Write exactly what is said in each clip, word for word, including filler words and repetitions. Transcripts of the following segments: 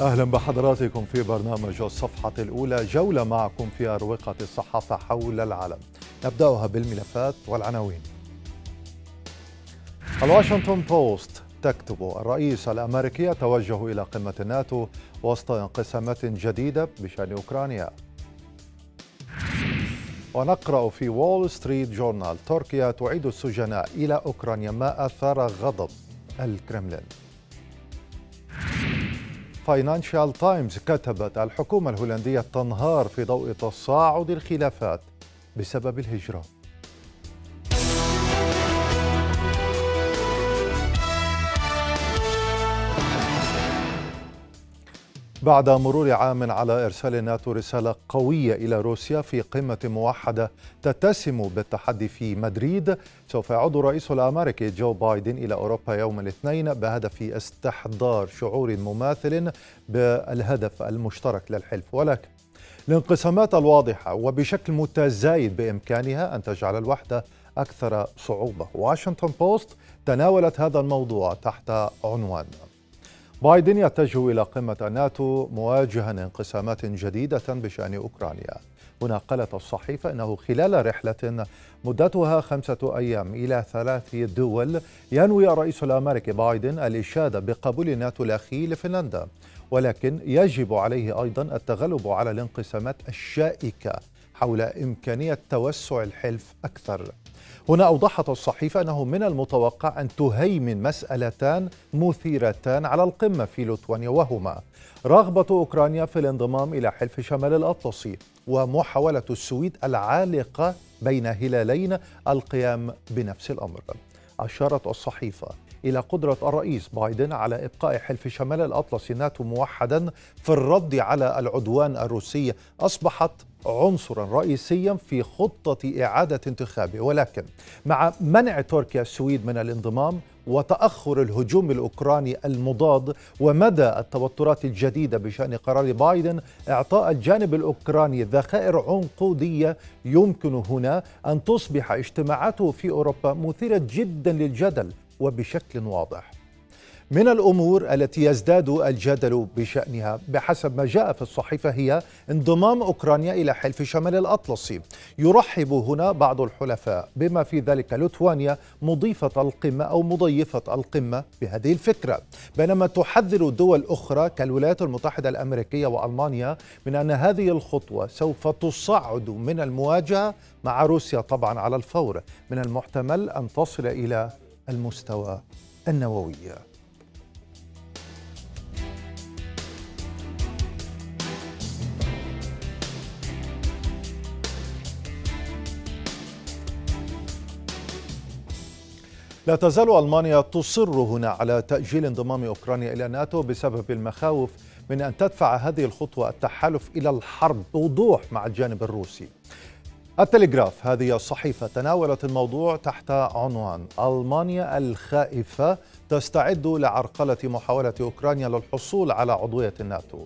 أهلا بحضراتكم في برنامج الصفحة الأولى، جولة معكم في أروقة الصحافة حول العالم. نبدأها بالملفات والعناوين. الواشنطن بوست تكتب: الرئيس الأمريكي توجه إلى قمة الناتو وسط انقسامات جديدة بشأن أوكرانيا. ونقرأ في وول ستريت جورنال: تركيا تعيد السجناء إلى أوكرانيا ما أثار غضب الكرملين. فاينانشال تايمز كتبت: الحكومة الهولندية تنهار في ضوء تصاعد الخلافات بسبب الهجرة. بعد مرور عام على إرسال الناتو رسالة قوية إلى روسيا في قمة موحدة تتسم بالتحدي في مدريد، سوف يعود الرئيس الأمريكي جو بايدن إلى أوروبا يوم الاثنين بهدف استحضار شعور مماثل بالهدف المشترك للحلف، ولكن الانقسامات الواضحة وبشكل متزايد بإمكانها أن تجعل الوحدة أكثر صعوبة. واشنطن بوست تناولت هذا الموضوع تحت عنوان: بايدن يتجه إلى قمة الناتو مواجها انقسامات جديدة بشأن أوكرانيا. هنا قالت الصحيفة إنه خلال رحلة مدتها خمسة أيام إلى ثلاث دول ينوي الرئيس الأمريكي بايدن الإشادة بقبول الناتو الأخي لفنلندا، ولكن يجب عليه أيضا التغلب على الانقسامات الشائكة حول إمكانية توسع الحلف أكثر. هنا أوضحت الصحيفة أنه من المتوقع أن تهيمن مسألتان مثيرتان على القمة في لتوانيا، وهما رغبة أوكرانيا في الانضمام إلى حلف شمال الأطلسي، ومحاولة السويد العالقة بين هلالين القيام بنفس الأمر. أشارت الصحيفة إلى قدرة الرئيس بايدن على إبقاء حلف شمال الأطلسي ناتو موحدا في الرد على العدوان الروسي أصبحت عنصرا رئيسيا في خطة إعادة انتخابه، ولكن مع منع تركيا السويد من الانضمام وتأخر الهجوم الأوكراني المضاد ومدى التوترات الجديدة بشأن قرار بايدن إعطاء الجانب الأوكراني ذخائر عنقودية، يمكن هنا أن تصبح اجتماعاته في أوروبا مثيرة جدا للجدل وبشكل واضح. من الأمور التي يزداد الجدل بشأنها بحسب ما جاء في الصحيفة هي انضمام أوكرانيا إلى حلف شمال الأطلسي. يرحب هنا بعض الحلفاء بما في ذلك لتوانيا مضيفة القمة أو مضيفة القمة بهذه الفكرة، بينما تحذر دول أخرى كالولايات المتحدة الأمريكية وألمانيا من أن هذه الخطوة سوف تصعد من المواجهة مع روسيا طبعا على الفور، من المحتمل أن تصل إلى المستوى النووي. لا تزال ألمانيا تصر هنا على تأجيل انضمام أوكرانيا إلى الناتو بسبب المخاوف من أن تدفع هذه الخطوة التحالف إلى الحرب بوضوح مع الجانب الروسي. التليغراف هذه الصحيفة تناولت الموضوع تحت عنوان: ألمانيا الخائفة تستعد لعرقلة محاولة أوكرانيا للحصول على عضوية الناتو.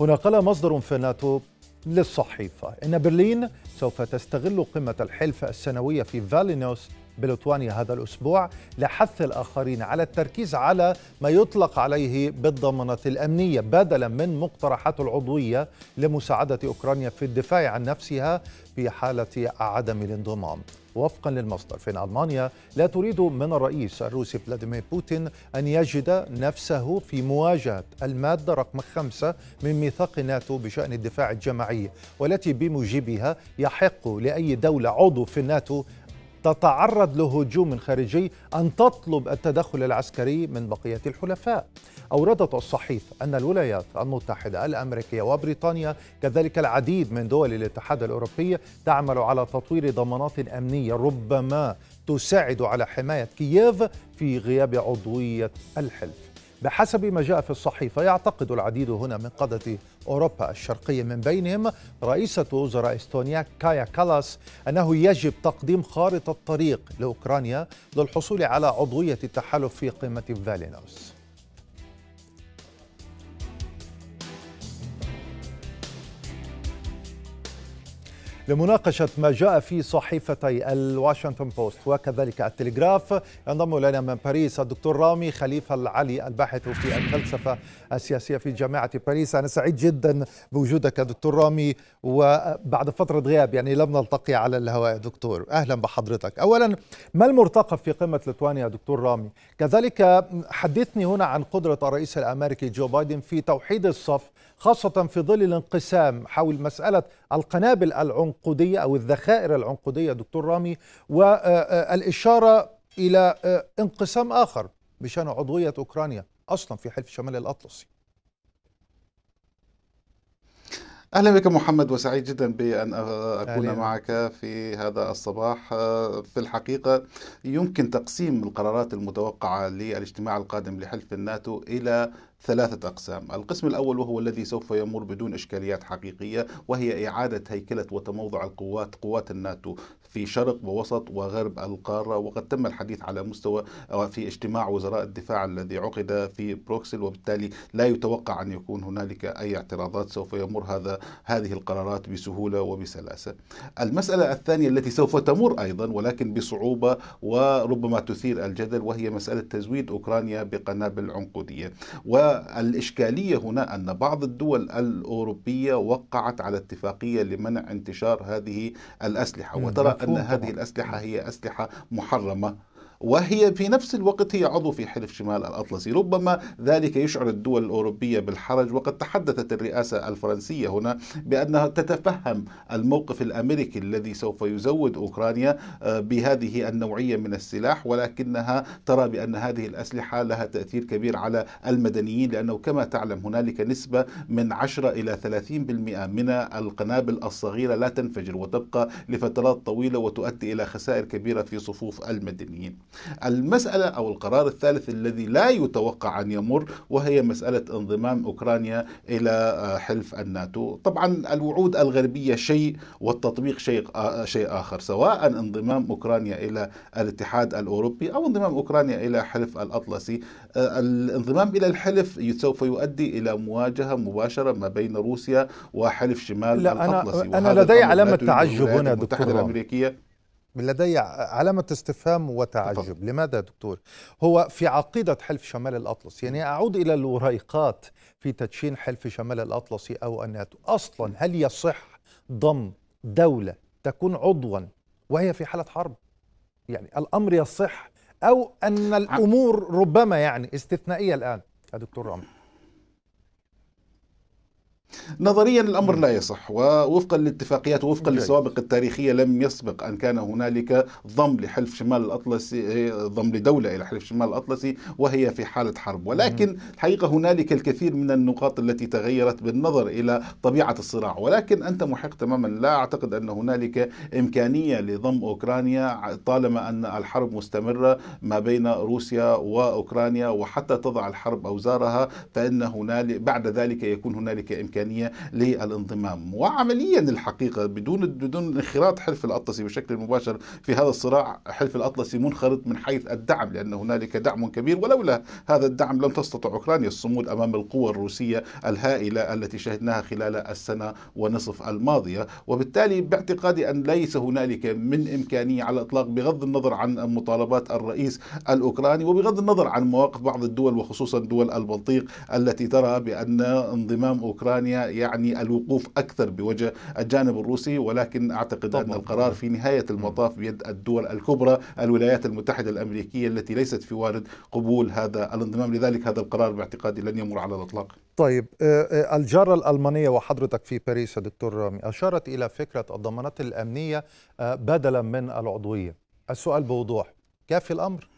هنا قال مصدر في الناتو للصحيفة إن برلين سوف تستغل قمة الحلف السنوية في فيلنيوس بلتوانيا هذا الأسبوع لحث الآخرين على التركيز على ما يطلق عليه بالضمانات الأمنية بدلا من مقترحات العضوية لمساعدة أوكرانيا في الدفاع عن نفسها في حالة عدم الانضمام. وفقا للمصدر فإن ألمانيا لا تريد من الرئيس الروسي فولدمير بوتين أن يجد نفسه في مواجهة المادة رقم خمسة من ميثاق الناتو بشأن الدفاع الجماعي، والتي بموجبها يحق لأي دولة عضو في الناتو تتعرض لهجوم خارجي أن تطلب التدخل العسكري من بقية الحلفاء. أوردت الصحيفة أن الولايات المتحدة الأمريكية وبريطانيا كذلك العديد من دول الاتحاد الأوروبي تعمل على تطوير ضمانات أمنية ربما تساعد على حماية كييف في غياب عضوية الحلف. بحسب ما جاء في الصحيفة يعتقد العديد هنا من قادة أوروبا الشرقية من بينهم رئيسة وزراء إستونيا كايا كالاس أنه يجب تقديم خارطة طريق لأوكرانيا للحصول على عضوية التحالف في قمة فيلنيوس. لمناقشة ما جاء في صحيفتي الواشنطن بوست وكذلك التليغراف. ينضم إلينا من باريس الدكتور رامي خليفة العلي، الباحث في الفلسفة السياسية في جامعة باريس. أنا سعيد جدا بوجودك يا دكتور رامي، وبعد فترة غياب يعني لم نلتقي على الهواء يا دكتور، أهلا بحضرتك. أولا، ما المرتقب في قمة ليتوانيا يا دكتور رامي؟ كذلك حدثني هنا عن قدرة الرئيس الأمريكي جو بايدن في توحيد الصف، خاصة في ظل الانقسام حول مسألة القنابل العنقودية أو الذخائر العنقودية دكتور رامي، والإشارة إلى انقسام آخر بشأن عضوية أوكرانيا أصلا في حلف شمال الأطلسي. أهلا بك محمد، وسعيد جدا بأن أكون معك في هذا الصباح. في الحقيقة يمكن تقسيم القرارات المتوقعة للاجتماع القادم لحلف الناتو إلى ثلاثة أقسام. القسم الأول وهو الذي سوف يمر بدون إشكاليات حقيقية، وهي إعادة هيكلة وتموضع القوات قوات الناتو في شرق ووسط وغرب القارة، وقد تم الحديث على مستوى في اجتماع وزراء الدفاع الذي عقد في بروكسل، وبالتالي لا يتوقع أن يكون هنالك أي اعتراضات. سوف يمر هذا هذه القرارات بسهولة وبسلاسة. المسألة الثانية التي سوف تمر أيضا ولكن بصعوبة وربما تثير الجدل، وهي مسألة تزويد أوكرانيا بقنابل عنقودية. و الإشكالية هنا أن بعض الدول الأوروبية وقعت على اتفاقية لمنع انتشار هذه الأسلحة، وترى أن هذه الأسلحة هي أسلحة محرمة، وهي في نفس الوقت هي عضو في حلف شمال الأطلسي. ربما ذلك يشعر الدول الأوروبية بالحرج، وقد تحدثت الرئاسة الفرنسية هنا بأنها تتفهم الموقف الأمريكي الذي سوف يزود أوكرانيا بهذه النوعية من السلاح، ولكنها ترى بأن هذه الأسلحة لها تأثير كبير على المدنيين، لأنه كما تعلم هنالك نسبة من عشرة إلى ثلاثين بالمئة من القنابل الصغيرة لا تنفجر وتبقى لفترات طويلة، وتؤدي إلى خسائر كبيرة في صفوف المدنيين. المسألة أو القرار الثالث الذي لا يتوقع أن يمر، وهي مسألة انضمام أوكرانيا إلى حلف الناتو. طبعا الوعود الغربية شيء والتطبيق شيء شيء آخر، سواء انضمام أوكرانيا إلى الاتحاد الأوروبي أو انضمام أوكرانيا إلى حلف الأطلسي. الانضمام إلى الحلف سوف يؤدي إلى مواجهة مباشرة ما بين روسيا وحلف شمال الأطلسي. أنا, أنا لدي علامة تعجب هنا دكتور الأمريكية، لدي علامة استفهام وتعجب. طب. لماذا دكتور؟ هو في عقيدة حلف شمال الأطلسي، يعني أعود إلى الوريقات في تدشين حلف شمال الأطلسي أو الناتو، أصلا هل يصح ضم دولة تكون عضوا وهي في حالة حرب؟ يعني الأمر يصح، أو أن الأمور ربما يعني استثنائية الآن يا دكتور رامي؟ نظريا الأمر لا يصح، ووفقا للاتفاقيات ووفقا للسوابق التاريخية لم يسبق أن كان هنالك ضم لحلف شمال الأطلسي ضم لدولة إلى حلف شمال الأطلسي وهي في حالة حرب. ولكن الحقيقة هنالك الكثير من النقاط التي تغيرت بالنظر إلى طبيعة الصراع، ولكن أنت محق تماما. لا أعتقد أن هنالك إمكانية لضم أوكرانيا طالما أن الحرب مستمرة ما بين روسيا وأوكرانيا، وحتى تضع الحرب أوزارها فإن هنالك بعد ذلك يكون هنالك إمكانية للانضمام. وعمليا الحقيقه بدون بدون انخراط حلف الاطلسي بشكل مباشر في هذا الصراع، حلف الاطلسي منخرط من حيث الدعم، لان هنالك دعم كبير، ولولا هذا الدعم لم تستطع اوكرانيا الصمود امام القوى الروسيه الهائله التي شهدناها خلال السنه ونصف الماضيه. وبالتالي باعتقادي ان ليس هنالك من امكانيه على الاطلاق، بغض النظر عن مطالبات الرئيس الاوكراني وبغض النظر عن مواقف بعض الدول وخصوصا دول البلطيق التي ترى بان انضمام اوكرانيا يعني الوقوف أكثر بوجه الجانب الروسي. ولكن أعتقد أن القرار في نهاية المطاف بيد الدول الكبرى، الولايات المتحدة الأمريكية التي ليست في وارد قبول هذا الانضمام، لذلك هذا القرار باعتقادي لن يمر على الإطلاق. طيب، الجارة الألمانية وحضرتك في باريس يا دكتور رامي أشارت إلى فكرة الضمانات الأمنية بدلا من العضوية. السؤال بوضوح، كافي الأمر؟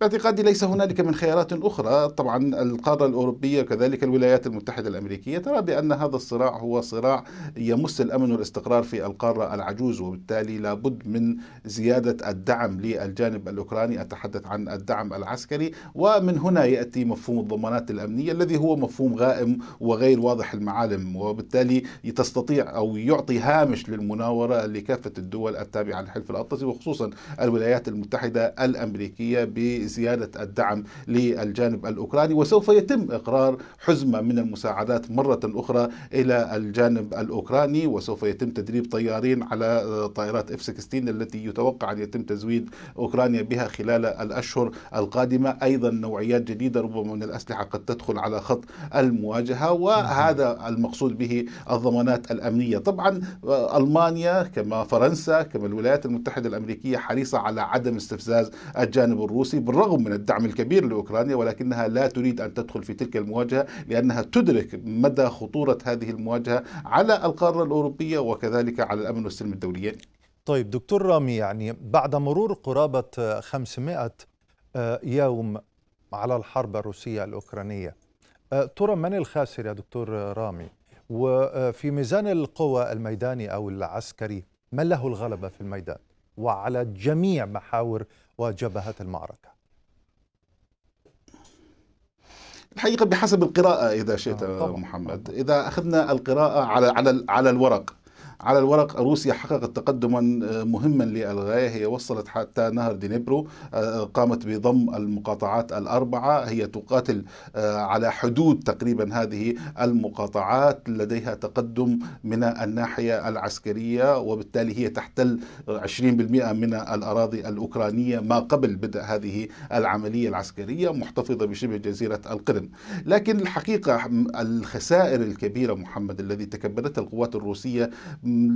باعتقادي ليس هنالك من خيارات أخرى. طبعا القارة الأوروبية وكذلك الولايات المتحدة الأمريكية ترى بأن هذا الصراع هو صراع يمس الأمن والاستقرار في القارة العجوز، وبالتالي لابد من زيادة الدعم للجانب الأوكراني، أتحدث عن الدعم العسكري. ومن هنا يأتي مفهوم الضمانات الأمنية الذي هو مفهوم غائم وغير واضح المعالم، وبالتالي تستطيع أو يعطي هامش للمناورة لكافة الدول التابعة للحلف الأطلسي وخصوصا الولايات المتحدة الأمريكية ب لزيادة الدعم للجانب الأوكراني، وسوف يتم إقرار حزمة من المساعدات مرة أخرى إلى الجانب الأوكراني، وسوف يتم تدريب طيارين على طائرات إف ستة عشر التي يتوقع أن يتم تزويد أوكرانيا بها خلال الأشهر القادمة. أيضا نوعيات جديدة ربما من الأسلحة قد تدخل على خط المواجهة، وهذا المقصود به الضمانات الأمنية. طبعا ألمانيا كما فرنسا كما الولايات المتحدة الأمريكية حريصة على عدم استفزاز الجانب الروسي بالرغم من الدعم الكبير لأوكرانيا، ولكنها لا تريد أن تدخل في تلك المواجهة لأنها تدرك مدى خطورة هذه المواجهة على القارة الأوروبية وكذلك على الأمن والسلم الدوليين. طيب دكتور رامي، يعني بعد مرور قرابة خمسمائة يوم على الحرب الروسية الأوكرانية، ترى من الخاسر يا دكتور رامي؟ وفي ميزان القوى الميداني أو العسكري من له الغلبة في الميدان وعلى جميع محاور وجبهات المعركة؟ الحقيقة بحسب القراءة إذا شئت آه محمد طبعا. إذا أخذنا القراءة على على على الورق على الورق روسيا حققت تقدما مهما للغايه، هي وصلت حتى نهر دنيبرو، قامت بضم المقاطعات الاربعه، هي تقاتل على حدود تقريبا هذه المقاطعات، لديها تقدم من الناحيه العسكريه، وبالتالي هي تحتل عشرين بالمئة من الاراضي الاوكرانيه ما قبل بدء هذه العمليه العسكريه، محتفظه بشبه جزيره القرم. لكن الحقيقه الخسائر الكبيره محمد الذي تكبدتها القوات الروسيه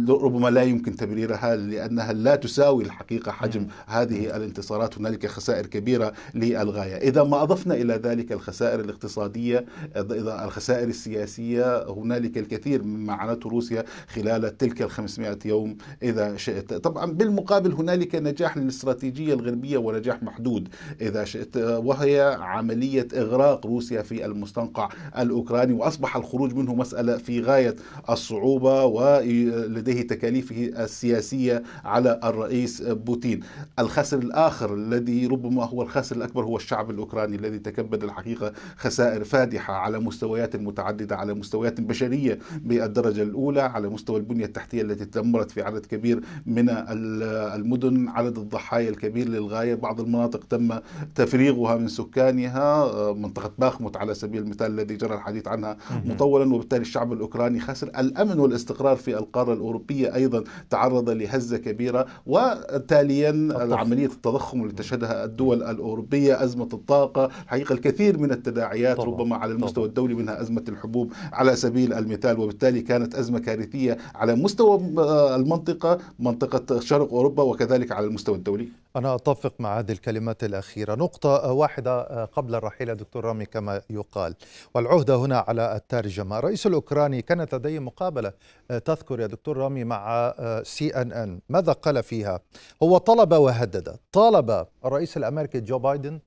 ربما لا يمكن تبريرها لأنها لا تساوي الحقيقة حجم هذه الانتصارات. هنالك خسائر كبيرة للغاية. إذا ما أضفنا إلى ذلك الخسائر الاقتصادية، إذا الخسائر السياسية، هنالك الكثير مما عانته روسيا خلال تلك الخمسمائة يوم إذا شئت. طبعا بالمقابل هنالك نجاح للاستراتيجية الغربية ونجاح محدود إذا شئت، وهي عملية إغراق روسيا في المستنقع الأوكراني، وأصبح الخروج منه مسألة في غاية الصعوبة و لديه تكاليفه السياسية على الرئيس بوتين. الخسر الآخر الذي ربما هو الخسر الأكبر هو الشعب الأوكراني الذي تكبد الحقيقة خسائر فادحة على مستويات متعددة، على مستويات بشرية بالدرجة الأولى، على مستوى البنية التحتية التي تدمرت في عدد كبير من المدن، عدد الضحايا الكبير للغاية، بعض المناطق تم تفريغها من سكانها، منطقة باخموت على سبيل المثال الذي جرى الحديث عنها مطولا، وبالتالي الشعب الأوكراني خسر. الأمن والاستقرار في القارة الأوروبية أيضا تعرض لهزة كبيرة، وتاليا عملية التضخم اللي تشهدها الدول الأوروبية، أزمة الطاقة، حقيقة الكثير من التداعيات طبعا. ربما على المستوى الدولي منها أزمة الحبوب على سبيل المثال، وبالتالي كانت أزمة كارثية على مستوى المنطقة، منطقة شرق أوروبا، وكذلك على المستوى الدولي. أنا أتفق مع هذه الكلمات الأخيرة. نقطة واحدة قبل الرحيل دكتور رامي كما يقال، والعهدة هنا على الترجمة. الرئيس الأوكراني كانت لديه مقابلة تذكر يا دكتور رامي مع سي أن أن، ماذا قال فيها؟ هو طلب وهدد، طالب الرئيس الأمريكي جو بايدن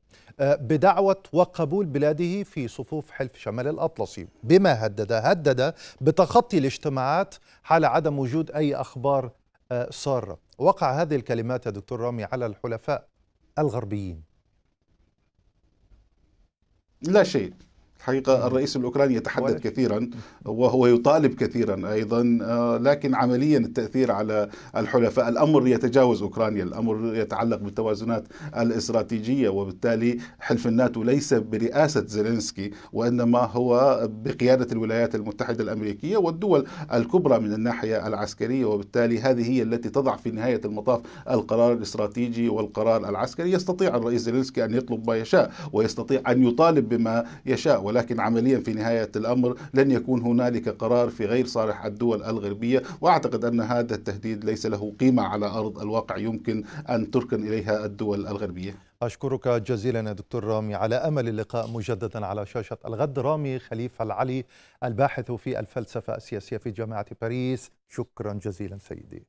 بدعوة وقبول بلاده في صفوف حلف شمال الأطلسي. بما هدد؟ هدد بتخطي الاجتماعات حال عدم وجود أي أخبار سارة. وقع هذه الكلمات يا دكتور رامي على الحلفاء الغربيين؟ لا شيء. حقيقة الرئيس الأوكراني يتحدث كثيرا وهو يطالب كثيرا أيضا، لكن عمليا التأثير على الحلفاء، الأمر يتجاوز أوكرانيا، الأمر يتعلق بالتوازنات الاستراتيجية، وبالتالي حلف الناتو ليس برئاسة زيلينسكي وإنما هو بقيادة الولايات المتحدة الأمريكية والدول الكبرى من الناحية العسكرية، وبالتالي هذه هي التي تضع في نهاية المطاف القرار الاستراتيجي والقرار العسكري. يستطيع الرئيس زيلينسكي أن يطلب ما يشاء ويستطيع أن يطالب بما يشاء، ولكن عمليا في نهاية الأمر لن يكون هنالك قرار في غير صالح الدول الغربية، وأعتقد أن هذا التهديد ليس له قيمة على أرض الواقع يمكن أن تركن إليها الدول الغربية. أشكرك جزيلا يا دكتور رامي، على أمل اللقاء مجددا على شاشة الغد. رامي خليفة العلي الباحث في الفلسفة السياسية في جامعة باريس، شكرا جزيلا سيدي.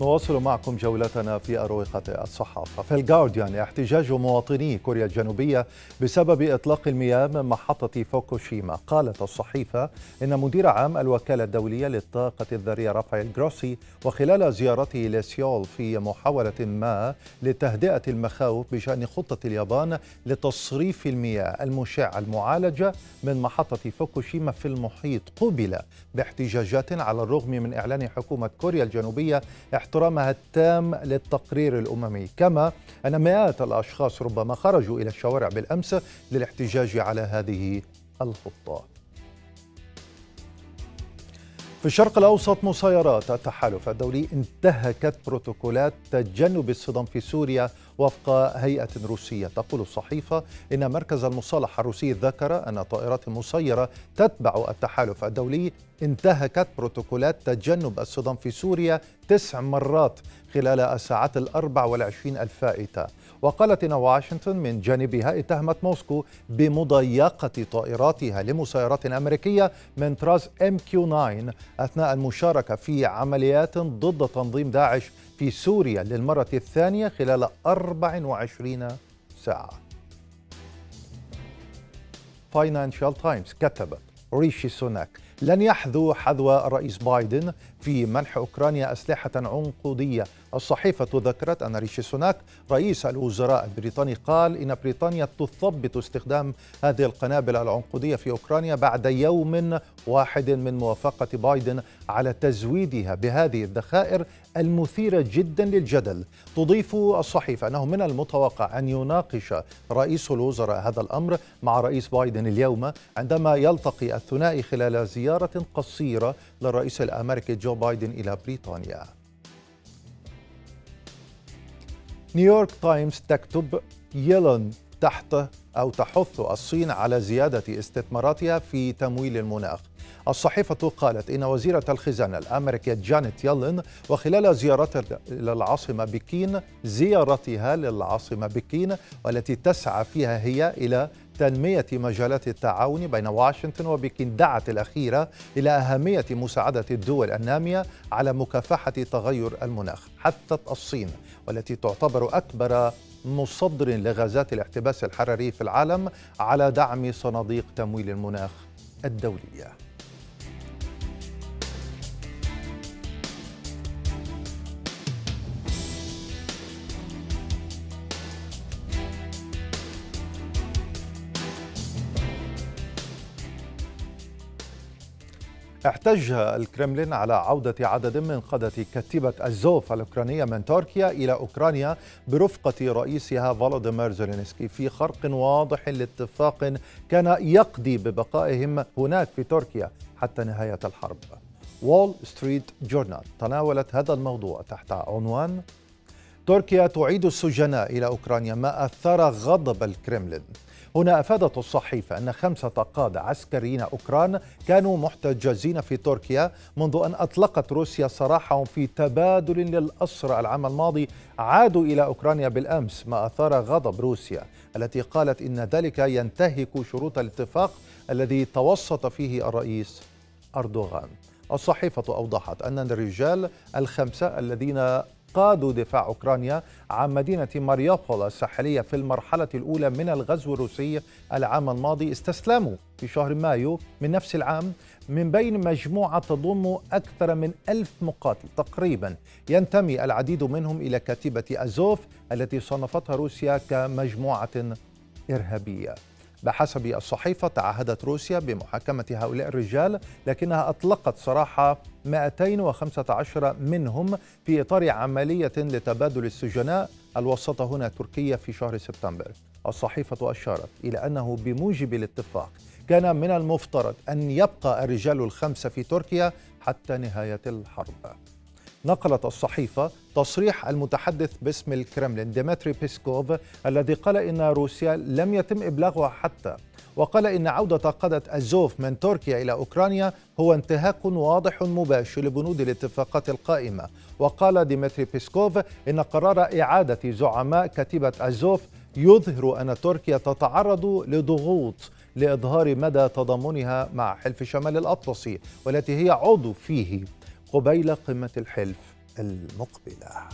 نواصل معكم جولتنا في أروقة الصحافة. في الجارديان احتجاج مواطني كوريا الجنوبية بسبب إطلاق المياه من محطة فوكوشيما. قالت الصحيفة إن مدير عام الوكالة الدولية للطاقة الذرية رافائيل جروسي وخلال زيارته لسيول في محاولة ما لتهدئة المخاوف بشأن خطة اليابان لتصريف المياه المشعة المعالجة من محطة فوكوشيما في المحيط قُبل باحتجاجات على الرغم من إعلان حكومة كوريا الجنوبية احترامها التام للتقرير الأممي، كما أن مئات الأشخاص ربما خرجوا إلى الشوارع بالأمس للاحتجاج على هذه الخطة. في الشرق الأوسط مسيرات التحالف الدولي انتهكت بروتوكولات تجنب الصدام في سوريا وفق هيئة روسية. تقول الصحيفة إن مركز المصالحة الروسي ذكر أن طائرات مسيرة تتبع التحالف الدولي انتهكت بروتوكولات تجنب الصدام في سوريا تسع مرات خلال الساعات الأربع والعشرين الفائتة. وقالت إن واشنطن من جانبها اتهمت موسكو بمضايقة طائراتها لمسيرات أمريكية من طراز إم كيو تسعة أثناء المشاركة في عمليات ضد تنظيم داعش في سوريا للمرة الثانية خلال أربع وعشرين ساعة. فاينانشال تايمز كتبت: ريشي سوناك لن يحذو حذو الرئيس بايدن في منح أوكرانيا أسلحة عنقودية. الصحيفة ذكرت أن ريشي سوناك رئيس الوزراء البريطاني قال إن بريطانيا تثبط استخدام هذه القنابل العنقودية في أوكرانيا بعد يوم واحد من موافقة بايدن على تزويدها بهذه الذخائر المثيرة جدا للجدل. تضيف الصحيفة أنه من المتوقع أن يناقش رئيس الوزراء هذا الأمر مع رئيس بايدن اليوم عندما يلتقي الثنائي خلال زيارة قصيرة للرئيس الأمريكي جو بايدن إلى بريطانيا. نيويورك تايمز تكتب: يلين تحت أو تحث الصين على زيادة استثماراتها في تمويل المناخ. الصحيفة قالت إن وزيرة الخزانة الأمريكية جانيت يلين وخلال زيارتها للعاصمة بكين زيارتها للعاصمة بكين والتي تسعى فيها هي إلى تنمية مجالات التعاون بين واشنطن وبكين دعت الأخيرة إلى أهمية مساعدة الدول النامية على مكافحة تغير المناخ. حثت الصين والتي تعتبر أكبر مصدر لغازات الاحتباس الحراري في العالم على دعم صناديق تمويل المناخ الدولية. احتج الكرملين على عودة عدد من قادة كتيبة أزوف الأوكرانية من تركيا إلى أوكرانيا برفقة رئيسها فولدمير زيلينسكي في خرق واضح لاتفاق كان يقضي ببقائهم هناك في تركيا حتى نهاية الحرب. وول ستريت جورنال تناولت هذا الموضوع تحت عنوان: تركيا تعيد السجناء إلى أوكرانيا ما أثار غضب الكرملين. هنا أفادت الصحيفة أن خمسة قادة عسكريين أوكران كانوا محتجزين في تركيا منذ أن أطلقت روسيا سراحهم في تبادل للأسرى العام الماضي عادوا إلى أوكرانيا بالأمس، ما أثار غضب روسيا التي قالت إن ذلك ينتهك شروط الاتفاق الذي توسط فيه الرئيس أردوغان. الصحيفة أوضحت أن الرجال الخمسة الذين قادوا دفاع أوكرانيا عن مدينة ماريوبول الساحلية في المرحلة الأولى من الغزو الروسي العام الماضي استسلموا في شهر مايو من نفس العام من بين مجموعة تضم أكثر من ألف مقاتل تقريبا ينتمي العديد منهم إلى كتيبة أزوف التي صنفتها روسيا كمجموعة إرهابية. بحسب الصحيفة تعهدت روسيا بمحاكمة هؤلاء الرجال لكنها أطلقت سراح مئتين وخمسة عشر منهم في إطار عملية لتبادل السجناء الوسط هنا تركيا في شهر سبتمبر. الصحيفة أشارت إلى أنه بموجب الاتفاق كان من المفترض أن يبقى الرجال الخمسة في تركيا حتى نهاية الحرب. نقلت الصحيفة تصريح المتحدث باسم الكرملين ديمتري بيسكوف الذي قال إن روسيا لم يتم إبلاغها حتى، وقال إن عودة قادة أزوف من تركيا إلى أوكرانيا هو انتهاك واضح مباشر لبنود الاتفاقات القائمة. وقال ديمتري بيسكوف إن قرار إعادة زعماء كتيبة أزوف يظهر أن تركيا تتعرض لضغوط لإظهار مدى تضامنها مع حلف شمال الأطلسي والتي هي عضو فيه قبيل قمة الحلف المقبلة.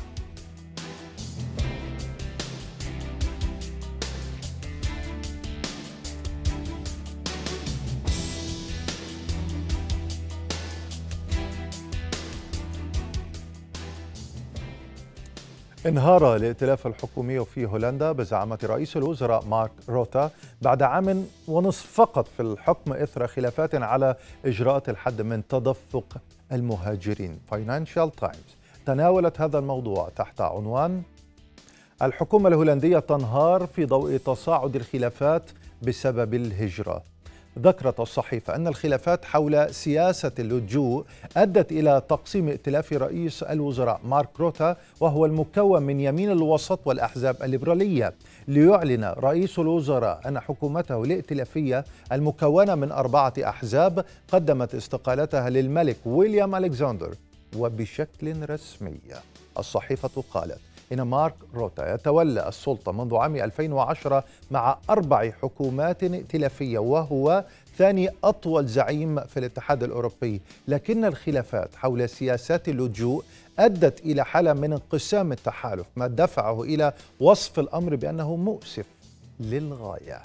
انهار الائتلاف الحكومي في هولندا بزعامة رئيس الوزراء مارك روتا بعد عام ونصف فقط في الحكم إثر خلافات على إجراءات الحد من تدفق المهاجرين. فاينانشال تايمز تناولت هذا الموضوع تحت عنوان الحكومة الهولندية تنهار في ضوء تصاعد الخلافات بسبب الهجرة. ذكرت الصحيفة أن الخلافات حول سياسة اللجوء أدت إلى تقسيم ائتلاف رئيس الوزراء مارك روتا، وهو المكون من يمين الوسط والأحزاب الليبرالية، ليعلن رئيس الوزراء أن حكومته الائتلافية المكونة من أربعة أحزاب قدمت استقالتها للملك ويليام ألكساندر وبشكل رسمي. الصحيفة قالت إن مارك روتا يتولى السلطة منذ عام ألفين وعشرة مع أربع حكومات ائتلافية، وهو ثاني أطول زعيم في الاتحاد الأوروبي، لكن الخلافات حول سياسات اللجوء أدت إلى حالة من انقسام التحالف، ما دفعه إلى وصف الأمر بأنه مؤسف للغاية.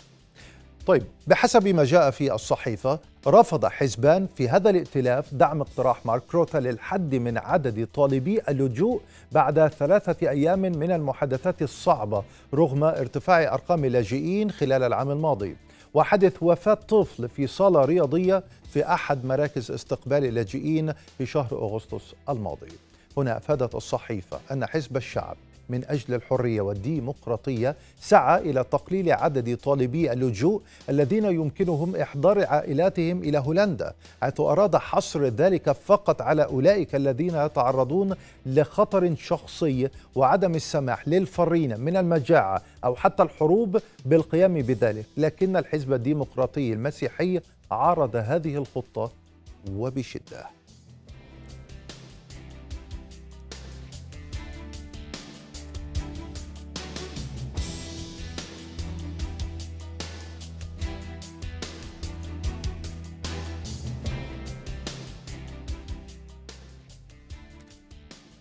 طيب، بحسب ما جاء في الصحيفة، رفض حزبان في هذا الائتلاف دعم اقتراح مارك روتا للحد من عدد طالبي اللجوء بعد ثلاثة أيام من المحادثات الصعبة رغم ارتفاع أرقام اللاجئين خلال العام الماضي، وحدث وفاة طفل في صالة رياضية في أحد مراكز استقبال اللاجئين في شهر أغسطس الماضي. هنا أفادت الصحيفة أن حزب الشعب من أجل الحرية والديمقراطية سعى إلى تقليل عدد طالبي اللجوء الذين يمكنهم إحضار عائلاتهم إلى هولندا، حيث أراد حصر ذلك فقط على أولئك الذين يتعرضون لخطر شخصي وعدم السماح للفارين من المجاعة أو حتى الحروب بالقيام بذلك، لكن الحزب الديمقراطي المسيحي عارض هذه الخطة وبشدة.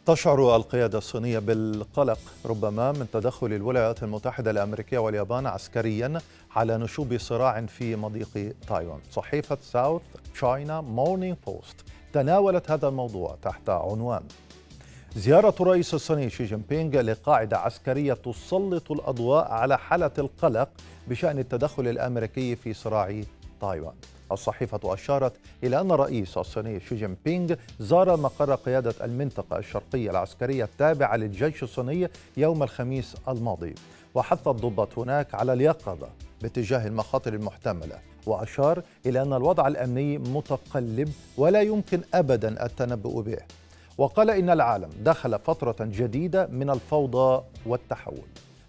تشعر القيادة الصينية بالقلق ربما من تدخل الولايات المتحدة الأمريكية واليابان عسكريا على نشوب صراع في مضيق تايوان. صحيفة ساوث تشاينا مورنينج بوست تناولت هذا الموضوع تحت عنوان زيارة الرئيس الصيني شي جين بينج لقاعدة عسكرية تسلط الأضواء على حالة القلق بشأن التدخل الأمريكي في صراع تايوان. الصحيفة أشارت إلى أن الرئيس الصيني شي جين بينج زار مقر قيادة المنطقة الشرقية العسكرية التابعة للجيش الصيني يوم الخميس الماضي، وحث الضباط هناك على اليقظة باتجاه المخاطر المحتملة، وأشار إلى أن الوضع الأمني متقلب ولا يمكن أبدا التنبؤ به، وقال إن العالم دخل فترة جديدة من الفوضى والتحول.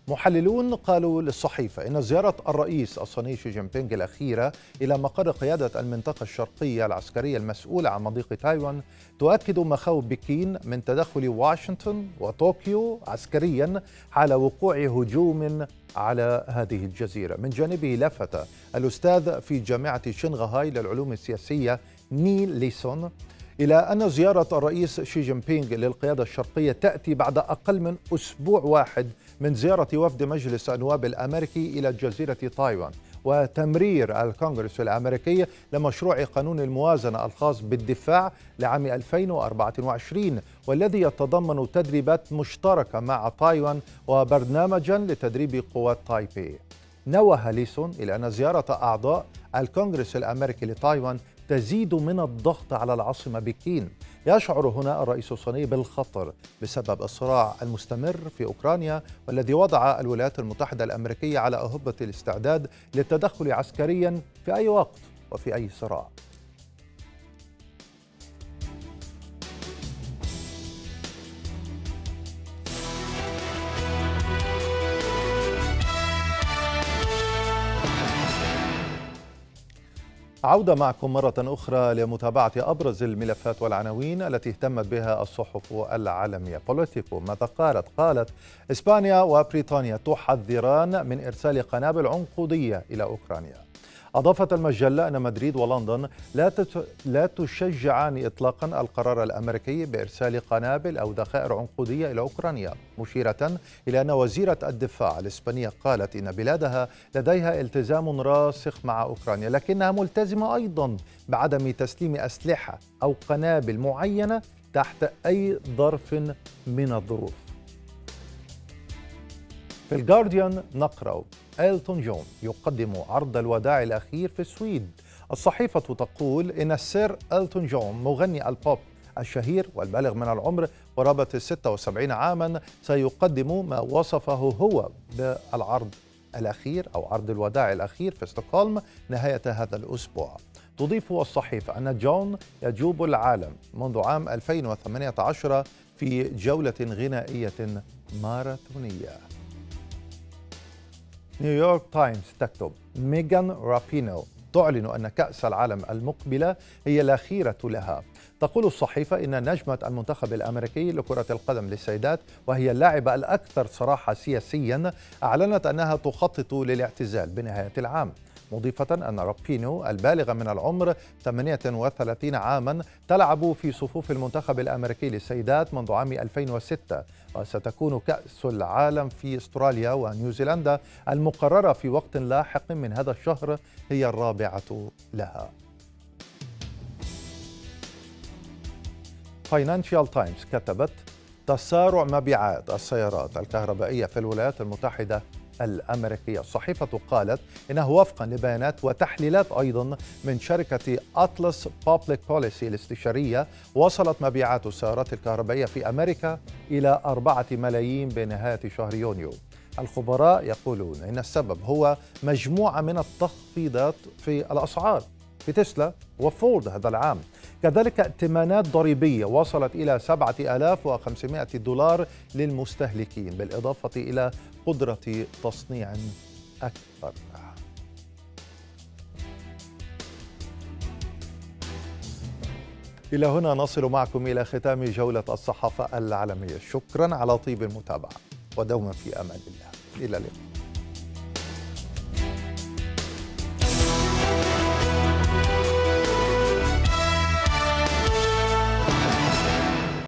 محللون قالوا للصحيفة إن زيارة الرئيس الصيني شي جين بينج الأخيرة إلى مقر قيادة المنطقة الشرقية العسكرية المسؤولة عن مضيق تايوان تؤكد مخاوف بكين من تدخل واشنطن وطوكيو عسكريا حال وقوع هجوم على هذه الجزيرة. من جانبه لفت الأستاذ في جامعة شنغهاي للعلوم السياسية نيل ليسون إلى أن زيارة الرئيس شي جين بينج للقيادة الشرقية تأتي بعد أقل من أسبوع واحد من زيارة وفد مجلس النواب الأمريكي إلى جزيرة تايوان وتمرير الكونغرس الأمريكي لمشروع قانون الموازنة الخاص بالدفاع لعام ألفين وأربعة وعشرين، والذي يتضمن تدريبات مشتركة مع تايوان وبرنامجا لتدريب قوات تايبي. نوه ليسون إلى أن زيارة أعضاء الكونغرس الأمريكي لتايوان تزيد من الضغط على العاصمة بكين. يشعر هنا الرئيس الصيني بالخطر بسبب الصراع المستمر في أوكرانيا، والذي وضع الولايات المتحدة الأمريكية على أهبة الاستعداد للتدخل عسكريا في أي وقت وفي أي صراع. عودة معكم مرة أخرى لمتابعة أبرز الملفات والعناوين التي اهتمت بها الصحف العالمية. بوليتيكو ماذا قالت؟ قالت إسبانيا وبريطانيا تحذران من إرسال قنابل عنقودية إلى أوكرانيا. أضافت المجلة أن مدريد ولندن لا لا تشجعان إطلاقا القرار الأمريكي بإرسال قنابل أو ذخائر عنقودية إلى أوكرانيا، مشيرة إلى أن وزيرة الدفاع الإسبانية قالت إن بلادها لديها التزام راسخ مع أوكرانيا، لكنها ملتزمة أيضا بعدم تسليم أسلحة أو قنابل معينة تحت أي ظرف من الظروف. في الجارديان نقرأ إيلتون جون يقدم عرض الوداع الأخير في السويد. الصحيفة تقول إن السير إيلتون جون مغني البوب الشهير والبالغ من العمر قرابة ستة وسبعين عاما سيقدم ما وصفه هو بالعرض الأخير أو عرض الوداع الأخير في ستوكهولم نهاية هذا الأسبوع. تضيف الصحيفة أن جون يجوب العالم منذ عام ألفين وثمانية عشر في جولة غنائية ماراثونية. نيويورك تايمز تكتب: ميغان رابينو تعلن أن كأس العالم المقبلة هي الأخيرة لها. تقول الصحيفة إن نجمة المنتخب الأمريكي لكرة القدم للسيدات، وهي اللاعبة الأكثر صراحة سياسيا، أعلنت أنها تخطط للاعتزال بنهاية العام، مضيفة أن رابينو البالغة من العمر ثمانية وثلاثين عاما تلعب في صفوف المنتخب الأمريكي للسيدات منذ عام ألفين وستة، وستكون كأس العالم في أستراليا ونيوزيلندا المقررة في وقت لاحق من هذا الشهر هي الرابعة لها. فاينانشال تايمز كتبت: تسارع مبيعات السيارات الكهربائية في الولايات المتحدة الأمريكية. الصحيفة قالت إنه وفقا لبيانات وتحليلات أيضا من شركة أطلس بابليك بوليسي الاستشارية، وصلت مبيعات السيارات الكهربائية في أمريكا إلى أربعة ملايين بنهاية شهر يونيو. الخبراء يقولون إن السبب هو مجموعة من التخفيضات في الأسعار في تسلا وفورد هذا العام، كذلك ائتمانات ضريبية وصلت إلى سبعة آلاف وخمسمائة دولار للمستهلكين، بالإضافة إلى قدرة تصنيع أكثر. إلى هنا نصل معكم إلى ختام جولة الصحافة العالمية. شكرا على طيب المتابعة ودوما في أمان الله. إلى اللقاء.